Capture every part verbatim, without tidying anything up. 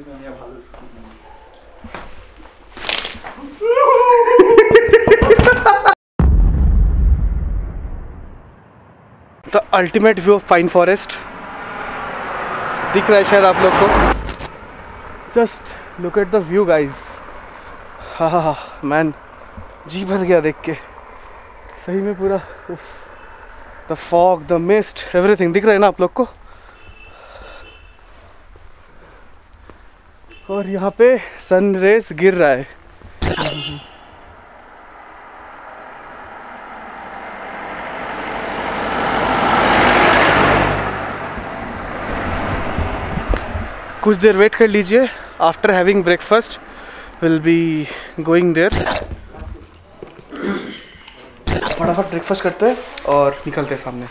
The ultimate view of pine forest दिख रहा है शायद आप लोग को। Just look at the view guys. हाँ हाँ मैन, जी भर गया देख के सही में पूरा। The fog, the mist, everything दिख रहा है ना आप लोग को। और यहाँ पे सन रेस गिर रहा है। कुछ देर वेट कर लीजिए। After having breakfast will be going there. फटाफट ब्रेकफास्ट करते हैं और निकलते हैं सामने।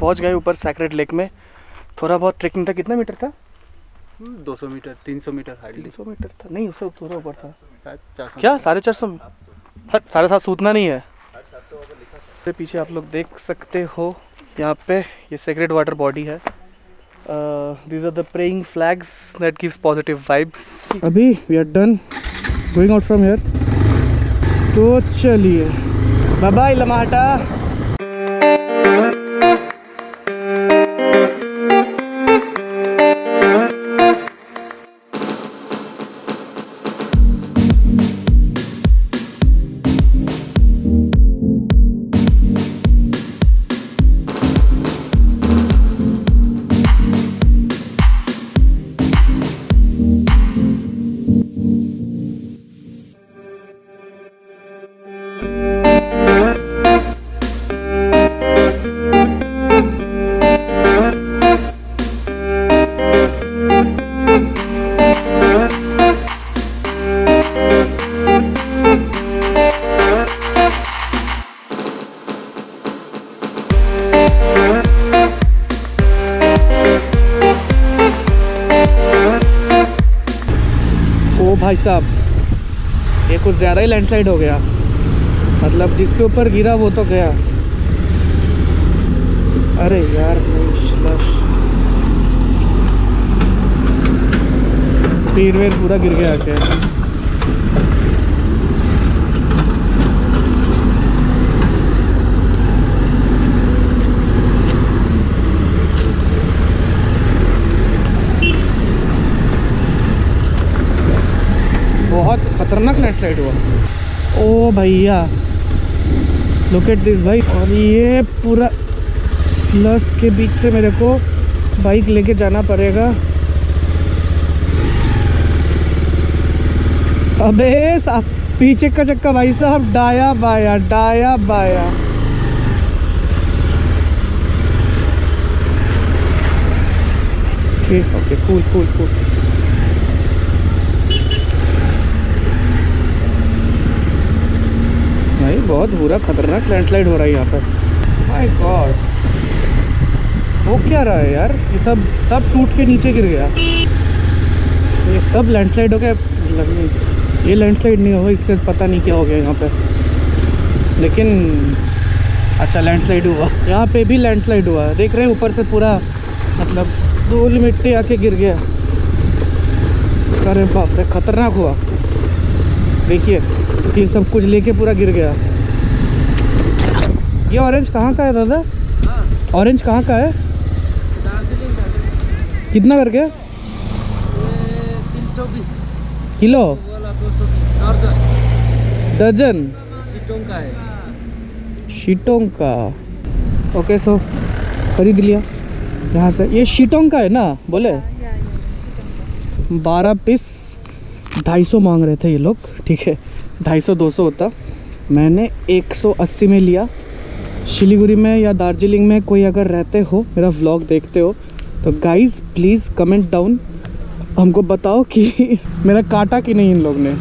पहुंच गए ऊपर सैक्रेड लेक में। थोड़ा बहुत ट्रेकिंग था। कितना मीटर था? दो सौ मीटर, तीन सौ मीटर, तीन सौ मीटर था नहीं, उससे थोड़ा ऊपर था क्या? साढ़े चार सौ, साढ़े सात सौ। उतना नहीं है। तो पीछे आप लोग देख सकते हो यहाँ पे ये सैक्रेड वाटर बॉडी है। These are the praying flags that gives positive vibes. अभी we are done going out from here. तो चलिए, बाय बाय लमाहटा। भाई साहब, ये कुछ ज़्यादा ही लैंडस्लाइड हो गया। मतलब जिसके ऊपर गिरा वो तो गया। अरे यार पेड़ वेड़ पूरा गिर गया क्या? खतरनाक लैंडस्लाइड हुआ। ओ भैया लुक एट दिस भाई। और ये पूरा स्लस के बीच से मेरे को बाइक लेके जाना पड़ेगा। अबे साहब, पीछे का चक्का भाई साहब, डाया बाया डाया बाया। ठीक, ओके, कूल कूल कूल। बहुत बुरा खतरनाक लैंडस्लाइड हो रहा है यहाँ पर। My god. हो क्या रहा है यार, ये सब सब टूट के नीचे गिर गया, ये सब लैंडस्लाइड हो गया। ये लैंडस्लाइड नहीं हो, इसके पता नहीं क्या हो गया यहाँ पे, लेकिन अच्छा लैंडस्लाइड हुआ। यहाँ पे भी लैंडस्लाइड हुआ, देख रहे हैं ऊपर से पूरा मतलब धूल मिट्टी आके गिर गया। अरे बाप रे, खतरनाक हुआ। देखिए ये सब कुछ लेके पूरा गिर गया। ये ऑरेंज कहाँ का है दादा? ऑरेंज कहाँ का है? कितना करके? तीन सौ बीस किलो दर्जन का है, शीटोंग का। ओके सो खरीद लिया यहाँ से। ये शीटोंग का है ना बोले? बारह पीस ढाई सौ मांग रहे थे ये लोग, ठीक है ढाई सौ दो सौ होता, मैंने एक सौ अस्सी में लिया। शिलीगुड़ी में या दार्जिलिंग में कोई अगर रहते हो, मेरा व्लॉग देखते हो तो गाइस प्लीज़ कमेंट डाउन, हमको बताओ कि मेरा काटा कि नहीं इन लोग ने।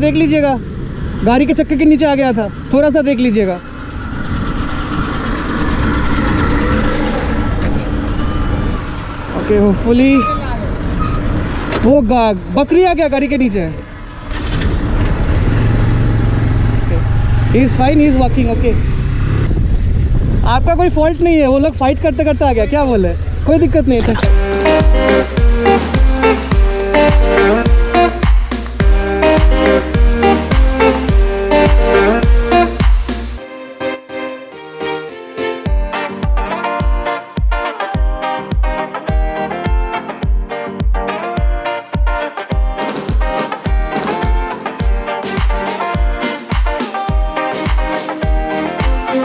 देख लीजिएगा, गाड़ी के चक्के के नीचे आ गया था, थोड़ा सा देख लीजिएगा। ओके होपफुली वो बकरी आ गया गाड़ी के नीचे। He is fine, he is walking. Okay आपका कोई फॉल्ट नहीं है, वो लोग फाइट करते करते आ गया, क्या बोले, कोई दिक्कत नहीं था।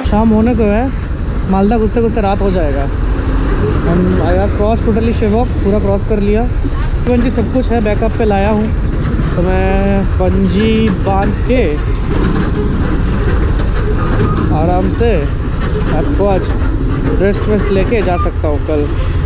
शाम होने को है, मालदा घुसते घुसते रात हो जाएगा। हम आया क्रॉस टोटली शेवॉक पूरा क्रॉस कर लिया, पणजी सब कुछ है, बैकअप पे लाया हूँ तो मैं पणजी बांध के आराम से आपको आज रेस्ट वेस्ट लेके जा सकता हूँ। कल